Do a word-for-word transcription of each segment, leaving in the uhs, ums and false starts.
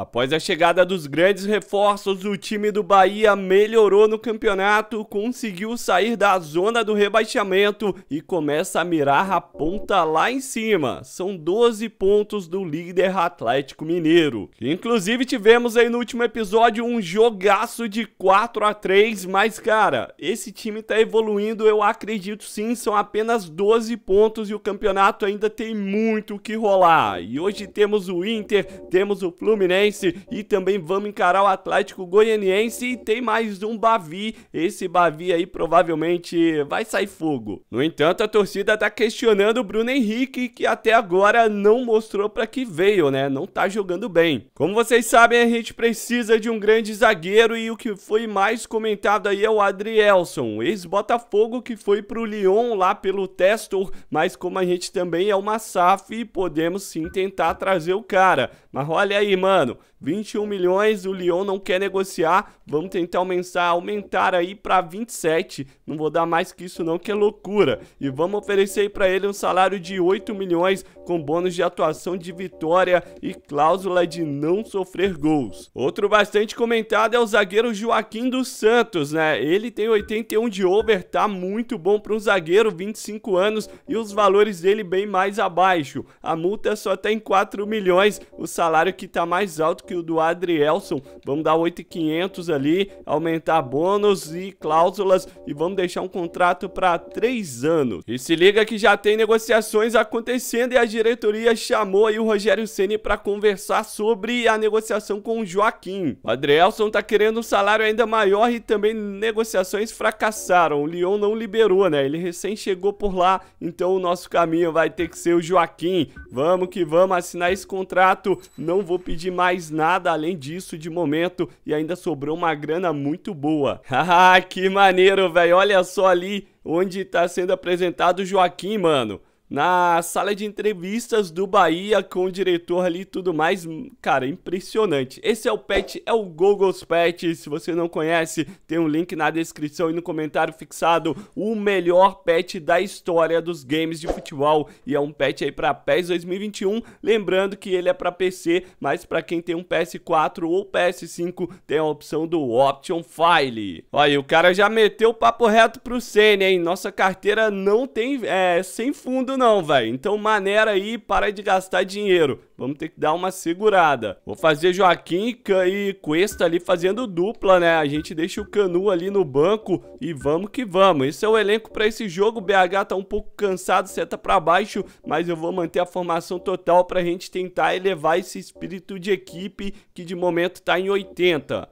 Após a chegada dos grandes reforços, o time do Bahia melhorou no campeonato, conseguiu sair da zona do rebaixamento e começa a mirar a ponta lá em cima. São doze pontos do líder Atlético Mineiro. Inclusive tivemos aí no último episódio um jogaço de quatro a três, mas cara, esse time tá evoluindo, eu acredito sim, são apenas doze pontos e o campeonato ainda tem muito o que rolar. E hoje temos o Inter, temos o Fluminense e também vamos encarar o Atlético Goianiense e tem mais um Bavi. Esse Bavi aí provavelmente vai sair fogo. No entanto, a torcida tá questionando o Bruno Henrique, que até agora não mostrou pra que veio, né? Não tá jogando bem. Como vocês sabem, a gente precisa de um grande zagueiro e o que foi mais comentado aí é o Adrielson, ex-Botafogo, que foi pro Lyon lá pelo Testor, mas como a gente também é uma S A F, podemos sim tentar trazer o cara. Mas olha aí, mano, vinte e um milhões, o Lyon não quer negociar, vamos tentar aumentar, aumentar aí pra vinte e sete, não vou dar mais que isso não, que é loucura. E vamos oferecer aí pra ele um salário de oito milhões, com bônus de atuação de Vitória e cláusula de não sofrer gols. Outro bastante comentado é o zagueiro Joaquim dos Santos, né? Ele tem oitenta e um de over, tá muito bom para um zagueiro, vinte e cinco anos, e os valores dele bem mais abaixo. A multa só tá em quatro milhões, o salário que tá mais alto que o do Adrielson. Vamos dar oito mil e quinhentos ali, aumentar bônus e cláusulas e vamos deixar um contrato para três anos. E se liga que já tem negociações acontecendo e a diretoria chamou aí o Rogério Ceni para conversar sobre a negociação com o Joaquim. O Adrielson tá querendo um salário ainda maior e também negociações fracassaram. O Lyon não liberou, né? Ele recém chegou por lá, então o nosso caminho vai ter que ser o Joaquim. Vamos que vamos assinar esse contrato. Não vou pedir mais nada além disso de momento e ainda sobrou uma grana muito boa. Haha, que maneiro, velho. Olha só ali onde tá sendo apresentado o Joaquim, mano. Na sala de entrevistas do Bahia com o diretor ali e tudo mais, cara, impressionante. Esse é o patch, é o Google's Patch, se você não conhece, tem um link na descrição e no comentário fixado, o melhor patch da história dos games de futebol e é um patch aí para PES dois mil e vinte e um, lembrando que ele é para P C, mas para quem tem um P S quatro ou P S cinco, tem a opção do Option File. Olha, o cara já meteu o papo reto pro Ceni, hein? Nossa carteira não tem, é, sem fundo não, velho. Então maneira aí, para de gastar dinheiro. Vamos ter que dar uma segurada. Vou fazer Joaquim e Cuesta ali fazendo dupla, né? A gente deixa o Canu ali no banco e vamos que vamos. Esse é o elenco para esse jogo. O B H tá um pouco cansado, seta para baixo, mas eu vou manter a formação total pra gente tentar elevar esse espírito de equipe que de momento tá em oitenta.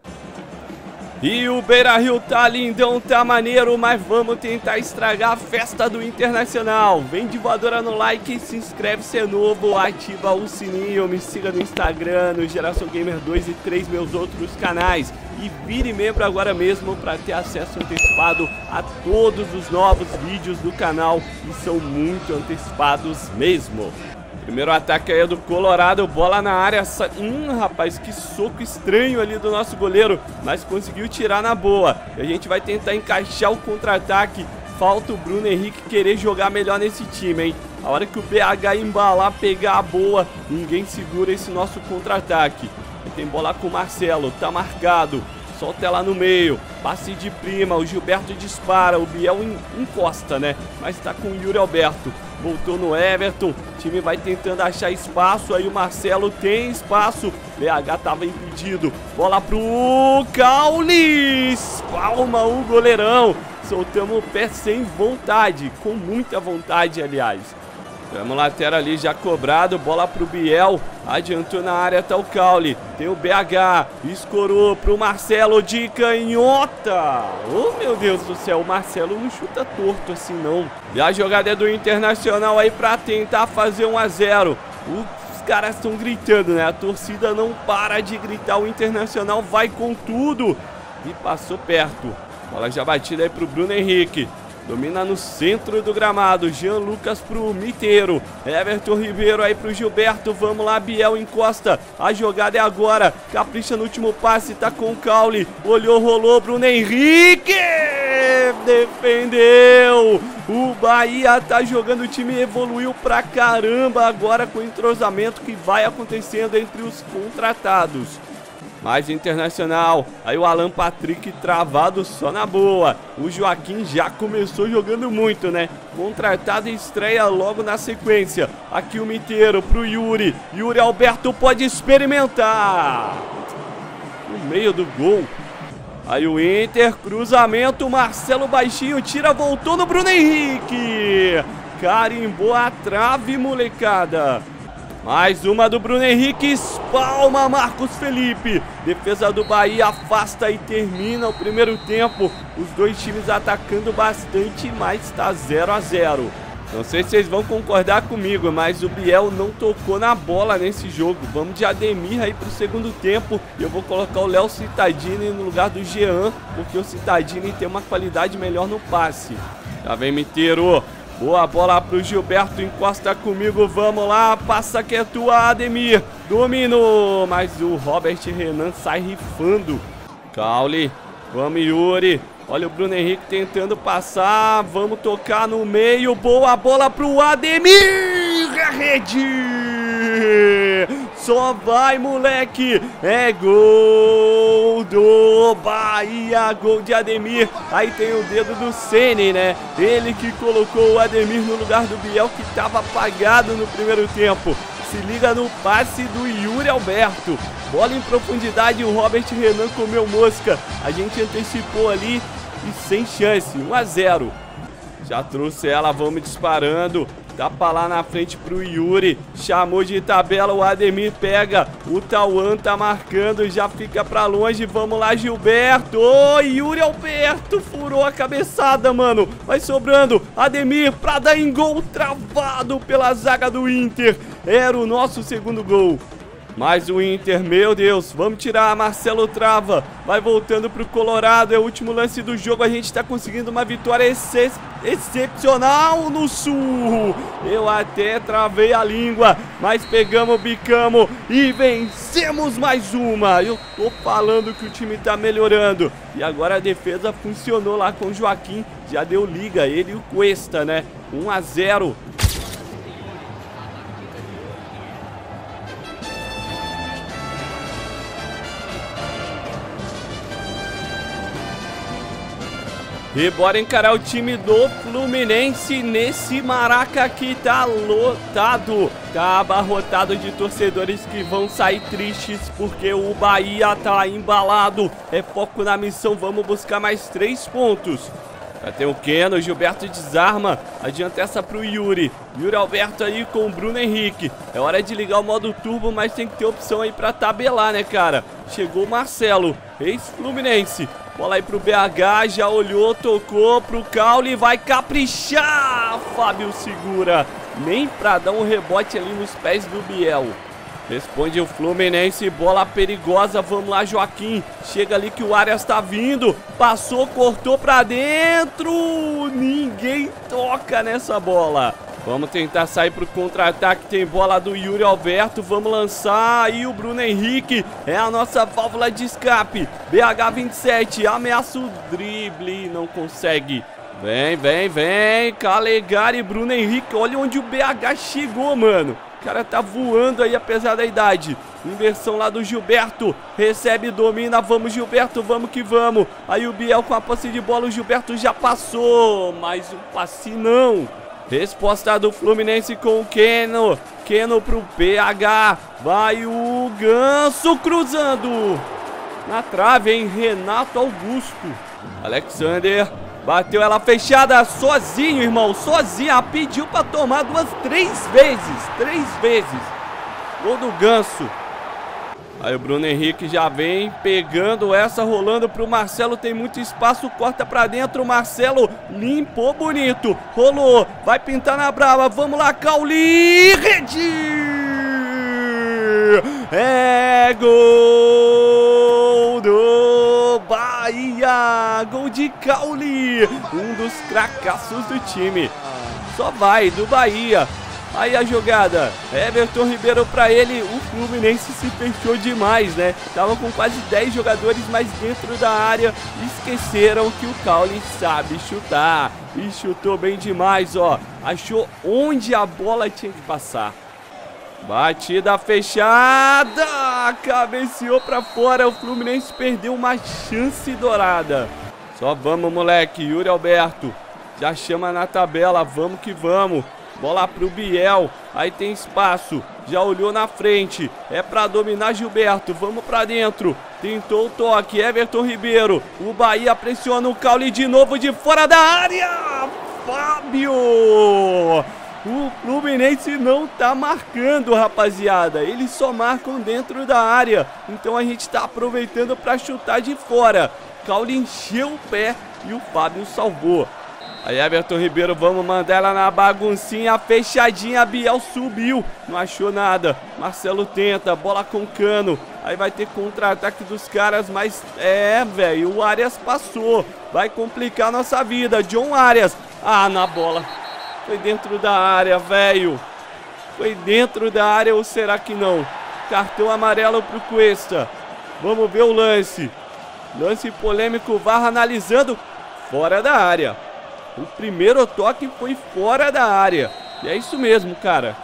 E o Beira-Rio tá lindão, tá maneiro, mas vamos tentar estragar a festa do Internacional. Vem de voadora no like, se inscreve se é novo, ativa o sininho, me siga no Instagram, no Geração Gamer dois e três, meus outros canais. E vire membro agora mesmo para ter acesso antecipado a todos os novos vídeos do canal, e são muito antecipados mesmo. Primeiro ataque aí é do Colorado, bola na área. Hum, rapaz, que soco estranho ali do nosso goleiro, mas conseguiu tirar na boa. E a gente vai tentar encaixar o contra-ataque. Falta o Bruno Henrique querer jogar melhor nesse time, hein? A hora que o B H embalar, pegar a boa, ninguém segura esse nosso contra-ataque. Tem bola com o Marcelo, tá marcado. Solta lá no meio, passe de prima, o Gilberto dispara, o Biel encosta, né? Mas tá com o Yuri Alberto. Voltou no Everton, o time vai tentando achar espaço, aí o Marcelo tem espaço, B H tava impedido, bola pro Caules, palma o goleirão, soltamos o pé sem vontade, com muita vontade aliás. Temos lateral ali já cobrado, bola pro Biel, adiantou na área, tá o Caule, tem o B H, escorou pro Marcelo de canhota. Oh meu Deus do céu, o Marcelo não chuta torto assim não. E a jogada é do Internacional aí pra tentar fazer um a zero. Os caras estão gritando, né? A torcida não para de gritar, o Internacional vai com tudo. E passou perto, bola já batida aí pro Bruno Henrique. Domina no centro do gramado, Jean Lucas pro Miteiro, Everton Ribeiro aí pro Gilberto, vamos lá, Biel encosta, a jogada é agora, capricha no último passe, tá com o Caule, olhou, rolou, Bruno Henrique, defendeu. O Bahia tá jogando, o time evoluiu pra caramba agora com o entrosamento que vai acontecendo entre os contratados. Mais Internacional, aí o Alan Patrick travado só na boa. O Joaquim já começou jogando muito, né? Contratado e estreia logo na sequência. Aqui o Miteiro pro Yuri. Yuri Alberto pode experimentar. No meio do gol. Aí o Inter, cruzamento, Marcelo baixinho, tira, voltou no Bruno Henrique. Carimbou a trave, molecada. Mais uma do Bruno Henrique, espalma Marcos Felipe. Defesa do Bahia afasta e termina o primeiro tempo. Os dois times atacando bastante, mas tá zero a zero. Não sei se vocês vão concordar comigo, mas o Biel não tocou na bola nesse jogo. Vamos de Ademir aí pro segundo tempo. E eu vou colocar o Léo Cittadini no lugar do Jean, porque o Cittadini tem uma qualidade melhor no passe. Já vem Miteiro. Boa bola pro Gilberto, encosta comigo, vamos lá, passa que é tua, Ademir, dominou, mas o Robert Renan sai rifando. Caule, vamos Yuri, olha o Bruno Henrique tentando passar, vamos tocar no meio, boa bola pro Ademir, a rede, só vai moleque, é gol do Bahia, gol de Ademir, aí tem o dedo do Ceni, né, ele que colocou o Ademir no lugar do Biel que estava apagado no primeiro tempo. Se liga no passe do Yuri Alberto, bola em profundidade, o Robert Renan comeu mosca, a gente antecipou ali e sem chance, um a zero. Já trouxe ela, vamos disparando. Tapa lá na frente pro Yuri, chamou de tabela, o Ademir pega, o Tauan tá marcando, já fica pra longe, vamos lá Gilberto, oh, Yuri Alberto furou a cabeçada, mano, vai sobrando, Ademir pra dar em gol, travado pela zaga do Inter, era o nosso segundo gol. Mas o Inter, meu Deus, vamos tirar, Marcelo trava, vai voltando pro Colorado, é o último lance do jogo, a gente tá conseguindo uma vitória ex excepcional no Sul. Eu até travei a língua, mas pegamos, bicamos e vencemos mais uma. Eu tô falando que o time tá melhorando. E agora a defesa funcionou lá com o Joaquim, já deu liga, ele e o Cuesta, né? um a zero. E bora encarar o time do Fluminense nesse Maracá que tá lotado. Tá abarrotado de torcedores que vão sair tristes porque o Bahia tá embalado. É foco na missão, vamos buscar mais três pontos. Já tem o Keno, o Gilberto desarma, adianta essa pro Yuri. Yuri Alberto aí com o Bruno Henrique. É hora de ligar o modo turbo, mas tem que ter opção aí pra tabelar, né, cara? Chegou o Marcelo, ex-Fluminense. Bola aí pro B H, já olhou, tocou pro Caule, vai caprichar, Fábio segura, nem pra dar um rebote ali nos pés do Biel. Responde o Fluminense, bola perigosa, vamos lá Joaquim, chega ali que o Arias tá vindo, passou, cortou pra dentro, ninguém toca nessa bola. Vamos tentar sair pro contra-ataque, tem bola do Yuri Alberto, vamos lançar aí o Bruno Henrique, é a nossa válvula de escape, B H vinte e sete, ameaça o drible, não consegue, vem, vem, vem, Calegari, Bruno Henrique, olha onde o B H chegou, mano, o cara tá voando aí apesar da idade. Inversão lá do Gilberto, recebe, domina, vamos Gilberto, vamos que vamos, aí o Biel com a posse de bola, o Gilberto já passou, mas um passe não. Resposta do Fluminense com o Keno, Keno pro P H, vai o Ganso cruzando, na trave, hein, Renato Augusto, Alexander, bateu ela fechada, sozinho, irmão, sozinha, pediu pra tomar duas, três vezes, três vezes, gol do Ganso. Aí o Bruno Henrique já vem pegando essa, rolando pro Marcelo, tem muito espaço, corta pra dentro, Marcelo limpou bonito, rolou, vai pintar na brava, vamos lá, Cauli, rede, é gol do Bahia, gol de Cauli, um dos cracassos do time, só vai do Bahia. Aí a jogada, Everton Ribeiro pra ele, o Fluminense se fechou demais, né? Tava com quase dez jogadores mais dentro da área, esqueceram que o Caule sabe chutar. E chutou bem demais, ó, achou onde a bola tinha que passar. Batida fechada, cabeceou pra fora, o Fluminense perdeu uma chance dourada. Só vamos, moleque, Yuri Alberto já chama na tabela, vamos que vamos. Bola pro Biel, aí tem espaço, já olhou na frente, é pra dominar Gilberto, vamos pra dentro. Tentou o toque, Everton Ribeiro, o Bahia pressiona o Caule de novo de fora da área. Fábio! O Fluminense não tá marcando, rapaziada, eles só marcam dentro da área, então a gente tá aproveitando pra chutar de fora. Caule encheu o pé e o Fábio salvou. Aí Everton Ribeiro, vamos mandar ela na baguncinha, fechadinha, Biel subiu, não achou nada, Marcelo tenta, bola com Cano, aí vai ter contra-ataque dos caras, mas é, velho, o Arias passou, vai complicar nossa vida, John Arias, ah, na bola, foi dentro da área, velho, foi dentro da área ou será que não? Cartão amarelo pro Cuesta, vamos ver o lance, lance polêmico, V A R analisando, fora da área. O primeiro toque foi fora da área. E é isso mesmo, cara.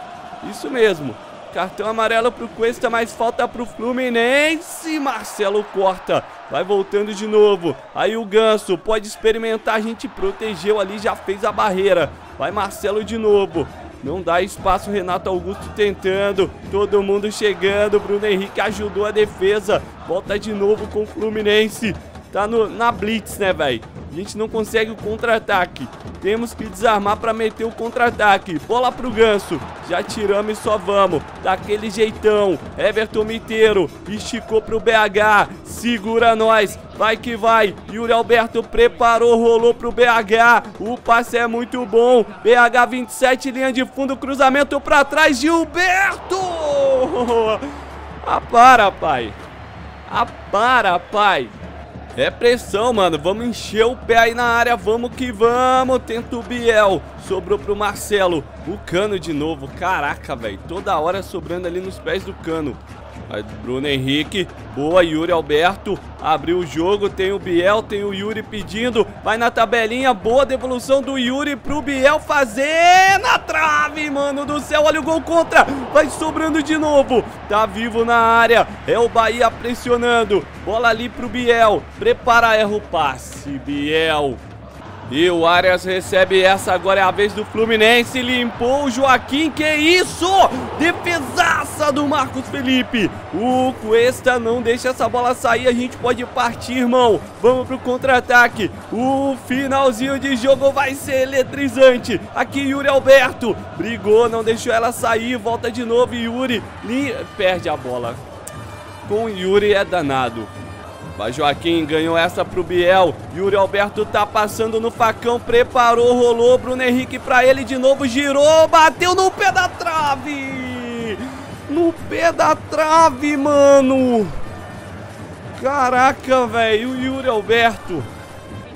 Isso mesmo. Cartão amarelo pro Cuesta, mas falta pro Fluminense. Marcelo corta. Vai voltando de novo. Aí o Ganso pode experimentar. A gente protegeu ali, já fez a barreira. Vai Marcelo de novo. Não dá espaço, Renato Augusto tentando. Todo mundo chegando. Bruno Henrique ajudou a defesa. Volta de novo com o Fluminense. Tá no, na blitz, né, velho? A gente não consegue o contra-ataque. Temos que desarmar para meter o contra-ataque. Bola pro Ganso. Já tiramos e só vamos. Daquele jeitão. Everton Miteiro. Esticou pro B H. Segura nós. Vai que vai. Yuri Alberto preparou. Rolou pro B H. O passe é muito bom. B H vinte e sete, linha de fundo. Cruzamento para trás. Gilberto! Apara, pai. Apara, pai. É pressão, mano, vamos encher o pé aí na área, vamos que vamos, tenta o Biel, sobrou pro Marcelo, o Cano de novo, caraca, velho, toda hora sobrando ali nos pés do Cano. Aí Bruno Henrique, boa, Yuri Alberto, abriu o jogo, tem o Biel, tem o Yuri pedindo, vai na tabelinha, boa devolução do Yuri pro Biel fazer, na trave, mano do céu, olha o gol contra, vai sobrando de novo, tá vivo na área, é o Bahia pressionando, bola ali pro Biel, prepara, erra o passe, Biel. E o Arias recebe essa, agora é a vez do Fluminense, limpou o Joaquim, que isso? Defesaça do Marcos Felipe, o Cuesta não deixa essa bola sair, a gente pode partir, irmão, vamos pro contra-ataque, o finalzinho de jogo vai ser eletrizante, aqui Yuri Alberto, brigou, não deixou ela sair, volta de novo Yuri, perde a bola, com Yuri é danado. Vai Joaquim, ganhou essa pro Biel, Yuri Alberto tá passando no facão, preparou, rolou, Bruno Henrique pra ele de novo, girou, bateu no pé da trave, no pé da trave, mano, caraca, velho, o Yuri Alberto,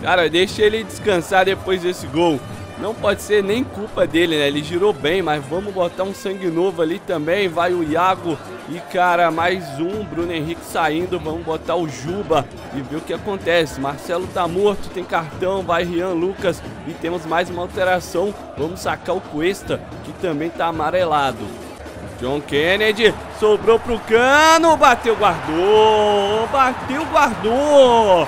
cara, deixa ele descansar depois desse gol, não pode ser nem culpa dele, né, ele girou bem, mas vamos botar um sangue novo ali também, vai o Iago. E, cara, mais um, Bruno Henrique saindo, vamos botar o Juba e ver o que acontece. Marcelo tá morto, tem cartão, vai Rian Lucas e temos mais uma alteração. Vamos sacar o Cuesta, que também tá amarelado. John Kennedy, sobrou pro Cano, bateu, guardou, bateu, guardou.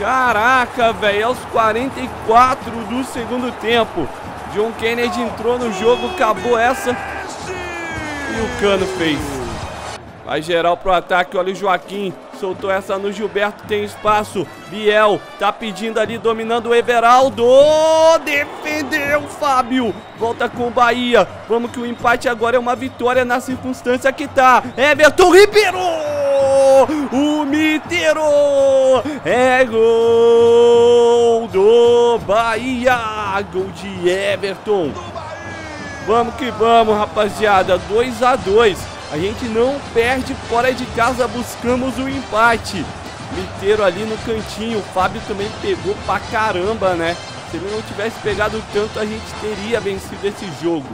Caraca, velho, aos quarenta e quatro do segundo tempo. John Kennedy entrou no jogo, acabou essa e o Cano fez. Vai geral pro ataque, olha o Joaquim, soltou essa no Gilberto, tem espaço, Biel tá pedindo ali, dominando o Everaldo, defendeu o Fábio, volta com o Bahia, vamos que o empate agora é uma vitória na circunstância que tá, Everton Ribeiro, o Miteiro, é gol do Bahia, gol de Everton, vamos que vamos, rapaziada, dois a dois. A gente não perde fora de casa, buscamos o empate. Miteiro ali no cantinho, o Fábio também pegou pra caramba, né? Se ele não tivesse pegado tanto, a gente teria vencido esse jogo.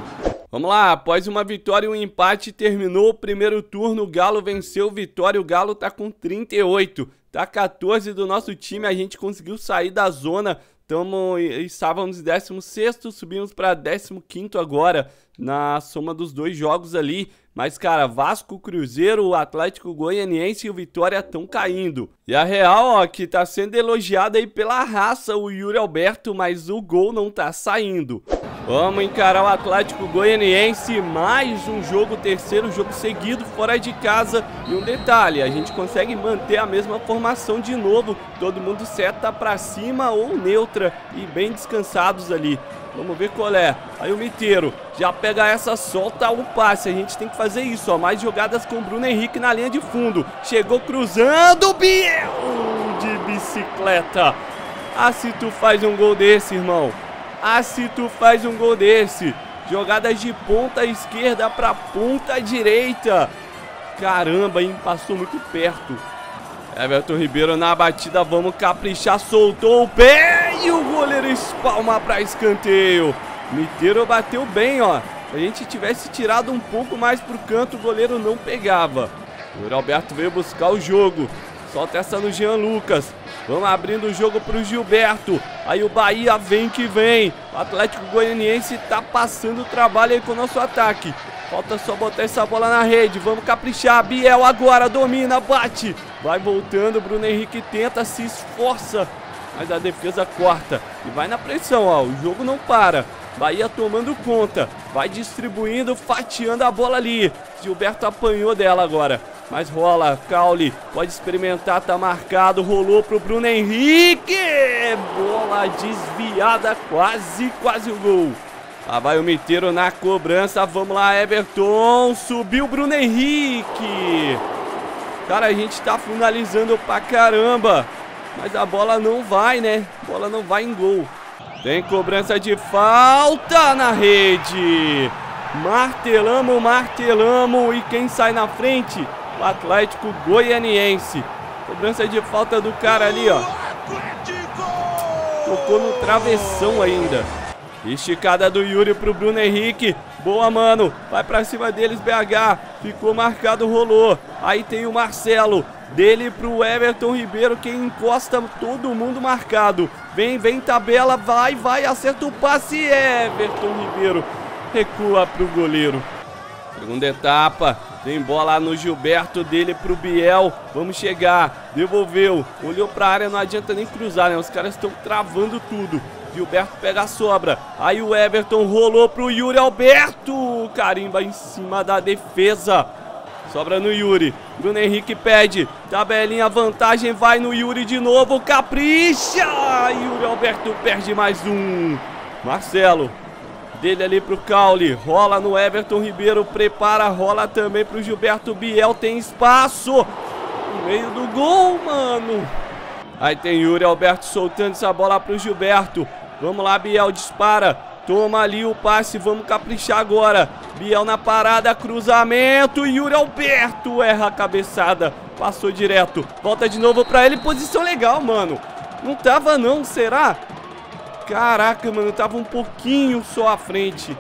Vamos lá, após uma vitória e um empate, terminou o primeiro turno, o Galo venceu o Vitória, o Galo tá com trinta e oito, tá quatorze do nosso time, a gente conseguiu sair da zona, tamo, estávamos em décimo sexto, subimos para décimo quinto agora, na soma dos dois jogos ali. Mas, cara, Vasco, Cruzeiro, o Atlético Goianiense e o Vitória estão caindo. E a real, ó, que tá sendo elogiada aí pela raça o Yuri Alberto, mas o gol não tá saindo. Vamos encarar o Atlético Goianiense, mais um jogo, terceiro jogo seguido fora de casa. E um detalhe, a gente consegue manter a mesma formação de novo, todo mundo seta pra cima ou neutra e bem descansados ali. Vamos ver qual é. Aí o Miteiro já pega essa, solta o passe. A gente tem que fazer isso, ó. Mais jogadas com o Bruno Henrique na linha de fundo. Chegou cruzando, Biel de bicicleta. Ah, se tu faz um gol desse, irmão. Ah, se tu faz um gol desse. Jogadas de ponta esquerda pra ponta direita. Caramba, hein? Passou muito perto. Everton Ribeiro na batida, vamos caprichar, soltou o pé e o goleiro espalma para escanteio. Miteiro bateu bem, ó. Se a gente tivesse tirado um pouco mais pro canto, o goleiro não pegava. O Alberto veio buscar o jogo. Solta essa no Jean Lucas. Vamos abrindo o jogo pro Gilberto. Aí o Bahia vem que vem. O Atlético Goianiense tá passando o trabalho aí com o nosso ataque. Falta só botar essa bola na rede. Vamos caprichar. Biel agora domina, bate. Vai voltando. Bruno Henrique tenta, se esforça. Mas a defesa corta. E vai na pressão, ó. O jogo não para. Bahia tomando conta. Vai distribuindo, fatiando a bola ali. Gilberto apanhou dela agora. Mas rola, Caule pode experimentar, tá marcado, rolou pro Bruno Henrique, bola desviada, quase, quase o gol. Lá vai o Miteiro na cobrança, vamos lá Everton, subiu o Bruno Henrique. Cara, a gente tá finalizando pra caramba, mas a bola não vai, né? A bola não vai em gol. Tem cobrança de falta na rede. Martelamos, martelamos e quem sai na frente? O Atlético Goianiense. Cobrança de falta do cara ali, ó. Tocou no travessão ainda. Esticada do Yuri pro Bruno Henrique. Boa, mano. Vai pra cima deles, B H. Ficou marcado, rolou. Aí tem o Marcelo. Dele pro Everton Ribeiro, que encosta todo mundo marcado. Vem, vem, tabela. Vai, vai. Acerta o passe. Everton Ribeiro recua pro goleiro. Segunda etapa. Tem bola no Gilberto, dele pro Biel. Vamos chegar. Devolveu. Olhou pra área, não adianta nem cruzar, né? Os caras estão travando tudo. Gilberto pega a sobra. Aí o Everton rolou pro Yuri Alberto. Carimba em cima da defesa. Sobra no Yuri. Bruno Henrique pede. Tabelinha, vantagem. Vai no Yuri de novo. Capricha. Yuri Alberto perde mais um. Marcelo. Dele ali pro Caule, rola no Everton Ribeiro, prepara, rola também pro Gilberto Biel, tem espaço no meio do gol, mano. Aí tem Yuri Alberto soltando essa bola pro Gilberto. Vamos lá, Biel, dispara, toma ali o passe, vamos caprichar agora. Biel na parada, cruzamento, Yuri Alberto erra a cabeçada, passou direto. Volta de novo pra ele, posição legal, mano. Não tava não, será? Caraca, mano, tava um pouquinho só à frente.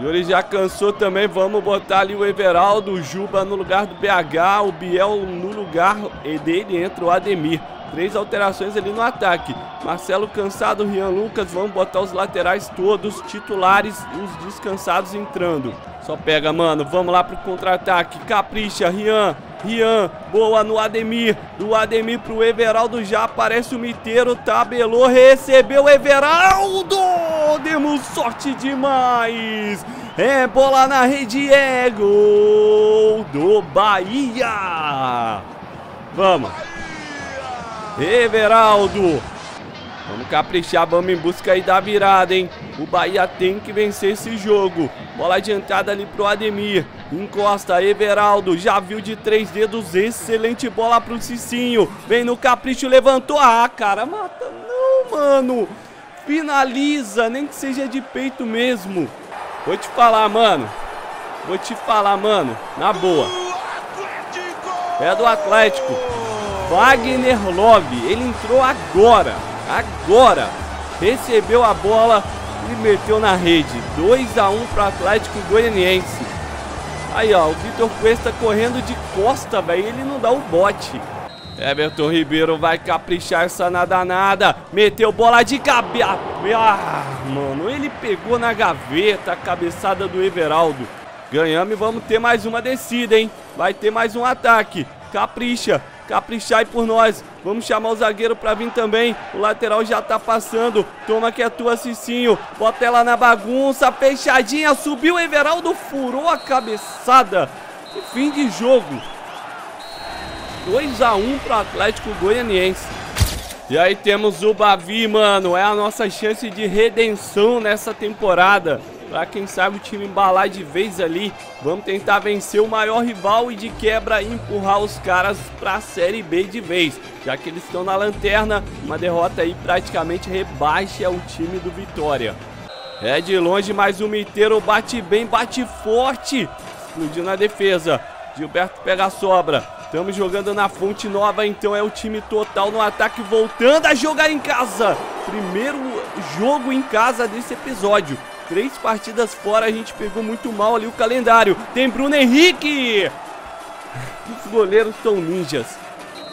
Yuri já cansou também, vamos botar ali o Everaldo, o Juba no lugar do B H, o Biel no lugar dele entra o Ademir. Três alterações ali no ataque. Marcelo cansado, Rian Lucas, vamos botar os laterais todos, titulares, os descansados entrando. Só pega, mano, vamos lá pro contra-ataque, capricha, Rian, Rian, boa no Ademir, do Ademir pro Everaldo, já aparece o Miteiro, tabelou, recebeu o Everaldo, demos sorte demais, é bola na rede, é gol do Bahia, vamos, Everaldo, vamos caprichar, vamos em busca aí da virada, hein, o Bahia tem que vencer esse jogo. Bola adiantada ali pro Ademir, encosta, Everaldo, já viu de três dedos, excelente bola pro Cicinho, vem no capricho, levantou, ah, cara, mata, não, mano, finaliza, nem que seja de peito mesmo. Vou te falar, mano, vou te falar, mano, na boa, é do Atlético, Wagner Love, ele entrou agora, agora, recebeu a bola, e meteu na rede. dois a um para o Atlético Goianiense. Aí, ó, o Vitor Cuesta correndo de costa, velho. Ele não dá o bote. Everton Ribeiro vai caprichar essa nada nada. Meteu bola de cabeça. Ah, mano, ele pegou na gaveta a cabeçada do Everaldo. Ganhamos e vamos ter mais uma descida, hein? Vai ter mais um ataque. Capricha. Caprichai por nós. Vamos chamar o zagueiro pra vir também. O lateral já tá passando. Toma que é tua, Cicinho. Bota ela na bagunça. Fechadinha. Subiu. Everaldo furou a cabeçada. E fim de jogo. dois a um pro Atlético Goianiense. E aí temos o Bavi, mano. É a nossa chance de redenção nessa temporada. Pra quem sabe o time embalar de vez ali, vamos tentar vencer o maior rival e de quebra empurrar os caras pra Série B de vez. Já que eles estão na lanterna, uma derrota aí praticamente rebaixa o time do Vitória. É de longe, mais um miteiro, bate bem, bate forte. Explodiu na defesa, Gilberto pega a sobra. Estamos jogando na Fonte Nova, então é o time total no ataque, voltando a jogar em casa. Primeiro jogo em casa desse episódio. Três partidas fora, a gente pegou muito mal ali o calendário. Tem Bruno Henrique! Os goleiros são ninjas.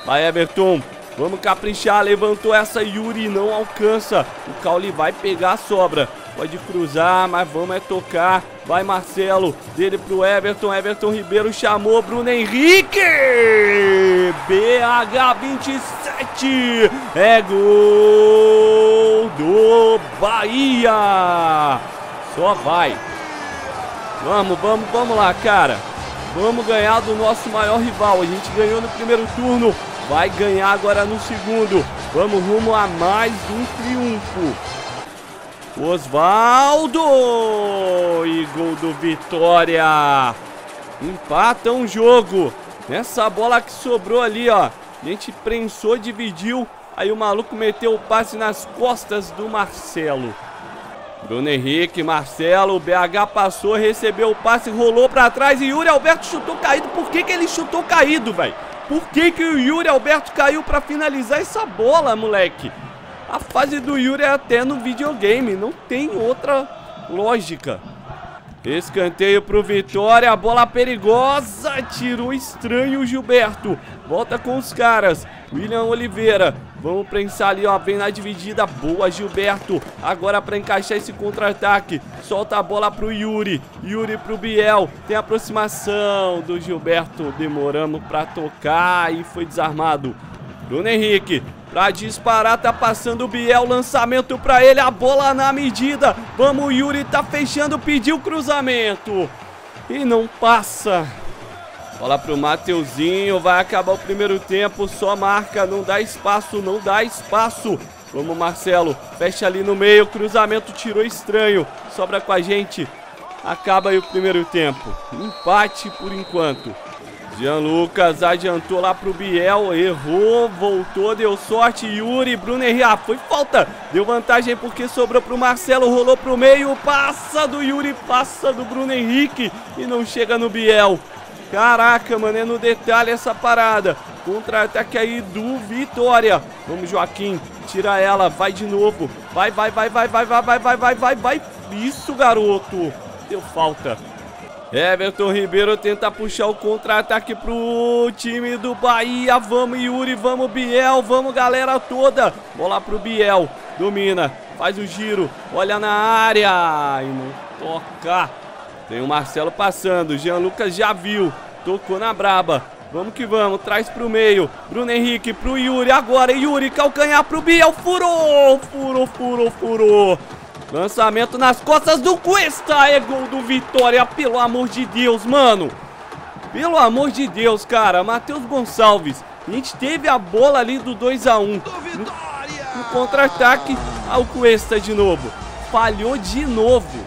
Vai, Everton. Vamos caprichar. Levantou essa, Yuri não alcança. O Cauli vai pegar a sobra. Pode cruzar, mas vamos é tocar. Vai, Marcelo. Dele pro Everton. Everton Ribeiro chamou Bruno Henrique. B H vinte e sete. É gol do Bahia. Só vai. Vamos, vamos, vamos lá, cara. Vamos ganhar do nosso maior rival. A gente ganhou no primeiro turno. Vai ganhar agora no segundo. Vamos rumo a mais um triunfo. Osvaldo! E gol do Vitória. Empata um jogo. Nessa bola que sobrou ali, ó. A gente prensou, dividiu. Aí o maluco meteu o passe nas costas do Marcelo. Bruno Henrique, Marcelo, o B H passou, recebeu o passe, rolou pra trás e Yuri Alberto chutou caído. Por que que ele chutou caído, velho? Por que que o Yuri Alberto caiu pra finalizar essa bola, moleque? A fase do Yuri é até no videogame, não tem outra lógica. Escanteio pro Vitória, bola perigosa, tirou estranho o Gilberto. Volta com os caras, William Oliveira. Vamos prensar ali, ó, vem na dividida, boa Gilberto, agora pra encaixar esse contra-ataque, solta a bola pro Yuri, Yuri pro Biel, tem aproximação do Gilberto, demorando pra tocar e foi desarmado. Bruno Henrique, pra disparar, tá passando o Biel, lançamento pra ele, a bola na medida, vamos Yuri, tá fechando, pediu cruzamento, e não passa. Bola pro Mateuzinho, vai acabar o primeiro tempo, só marca, não dá espaço, não dá espaço. Vamos, Marcelo, fecha ali no meio, cruzamento tirou estranho, sobra com a gente. Acaba aí o primeiro tempo, empate por enquanto. Jean Lucas adiantou lá pro Biel, errou, voltou, deu sorte, Yuri, Bruno Henrique, ah, foi falta. Deu vantagem porque sobrou pro Marcelo, rolou pro meio, passa do Yuri, passa do Bruno Henrique e não chega no Biel. Caraca, mano, é no detalhe essa parada. Contra-ataque aí do Vitória. Vamos, Joaquim, tira ela, vai de novo. Vai, vai, vai, vai, vai, vai, vai, vai, vai, vai, vai. Isso, garoto. Deu falta. Everton Ribeiro tenta puxar o contra-ataque pro time do Bahia. Vamos, Yuri, vamos, Biel, vamos, galera toda. Bola pro Biel, domina, faz o giro, olha na área e não toca. Tem o Marcelo passando, Jean Lucas já viu, tocou na braba, vamos que vamos, traz pro meio, Bruno Henrique pro Yuri, agora Yuri, calcanhar pro Biel, furou, furou, furou, furou, lançamento nas costas do Cuesta, é gol do Vitória, pelo amor de Deus, mano, pelo amor de Deus, cara, Matheus Gonçalves, a gente teve a bola ali do dois a um, no contra-ataque, ao Cuesta de novo, falhou de novo.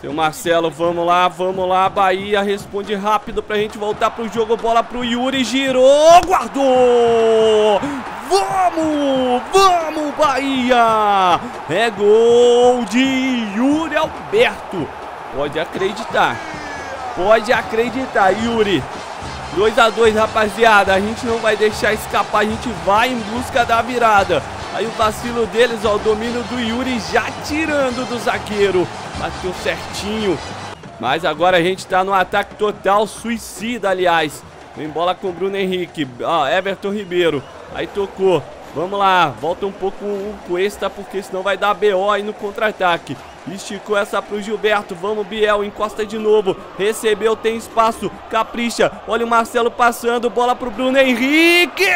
Tem o Marcelo, vamos lá, vamos lá, Bahia responde rápido pra gente voltar pro jogo, bola pro Yuri, girou, guardou! Vamos, vamos Bahia! É gol de Yuri Alberto, pode acreditar, pode acreditar Yuri, dois a dois rapaziada, a gente não vai deixar escapar, a gente vai em busca da virada. Aí o vacilo deles, ó, o domínio do Yuri já tirando do zagueiro. Bateu certinho. Mas agora a gente tá no ataque total, suicida, aliás. Vem bola com o Bruno Henrique. Ó, Everton Ribeiro. Aí tocou. Vamos lá. Volta um pouco o Cuesta, porque senão vai dar B O aí no contra-ataque. Esticou essa pro Gilberto. Vamos, Biel. Encosta de novo. Recebeu, tem espaço. Capricha. Olha o Marcelo passando. Bola pro Bruno Henrique.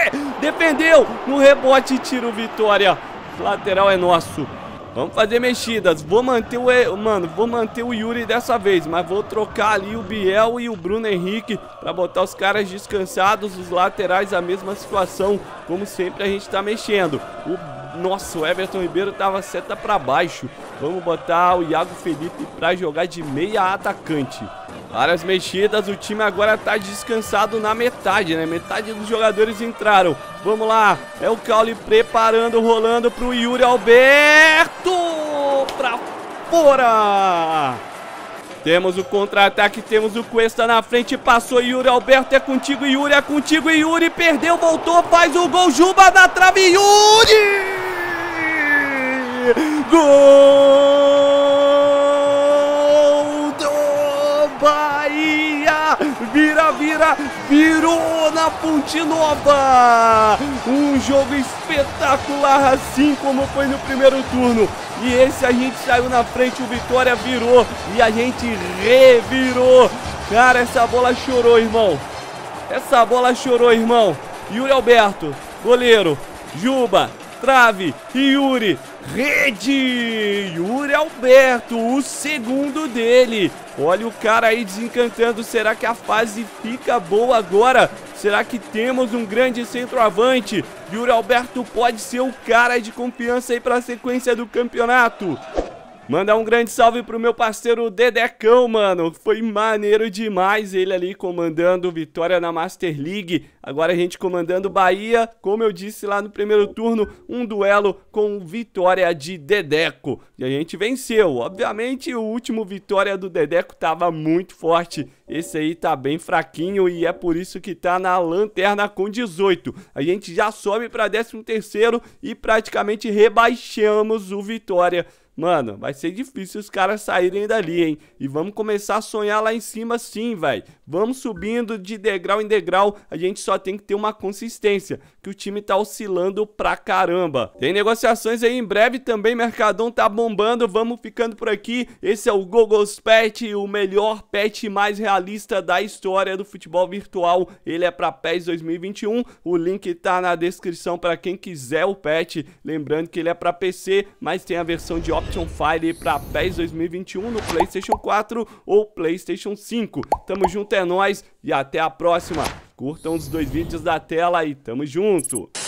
Defendeu. No rebote, tira o Vitória. Lateral é nosso. Vamos fazer mexidas. Vou manter o... Mano, vou manter o Yuri dessa vez. Mas vou trocar ali o Biel e o Bruno Henrique pra botar os caras descansados. Os laterais, a mesma situação. Como sempre, a gente tá mexendo. O... Nossa, o Everton Ribeiro tava seta pra baixo. Vamos botar o Iago Felipe pra jogar de meia atacante. Várias mexidas, o time agora tá descansado na metade, né? Metade dos jogadores entraram. Vamos lá, é o Caule preparando, rolando pro Yuri Alberto. Pra fora! Temos o contra-ataque, temos o Cuesta na frente, passou Yuri Alberto, é contigo Yuri, é contigo Yuri, perdeu, voltou, faz o gol, Juba na trave, Yuri! Gol do Bahia! Vira, vira, virou na Fonte Nova! Um jogo espetacular, assim como foi no primeiro turno. E esse a gente saiu na frente, o Vitória virou e a gente revirou. Cara, essa bola chorou, irmão. Essa bola chorou, irmão. Yuri Alberto, goleiro, Juba, trave, Yuri. Rede! Yuri Alberto, o segundo dele. Olha o cara aí desencantando. Será que a fase fica boa agora? Será que temos um grande centroavante? Yuri Alberto pode ser o cara de confiança aí para a sequência do campeonato. Mandar um grande salve pro meu parceiro Dedecão, mano. Foi maneiro demais ele ali comandando Vitória na Master League. Agora a gente comandando Bahia, como eu disse lá no primeiro turno, um duelo com Vitória de Dedeco. E a gente venceu. Obviamente o último Vitória do Dedeco tava muito forte. Esse aí tá bem fraquinho e é por isso que tá na lanterna com dezoito. A gente já sobe pra décimo terceiro e praticamente rebaixamos o Vitória. Mano, vai ser difícil os caras saírem dali, hein? E vamos começar a sonhar lá em cima sim, velho. Vamos subindo de degrau em degrau. A gente só tem que ter uma consistência, que o time tá oscilando pra caramba. Tem negociações aí em breve também, Mercadão tá bombando. Vamos ficando por aqui. Esse é o Google's Patch, o melhor patch mais realista da história do futebol virtual. Ele é pra PES dois mil e vinte e um. O link tá na descrição pra quem quiser o patch. Lembrando que ele é pra P C, mas tem a versão de Option File para PES dois mil e vinte e um no PlayStation quatro ou PlayStation cinco. Tamo junto, é nóis e até a próxima. Curtam os dois vídeos da tela e tamo junto.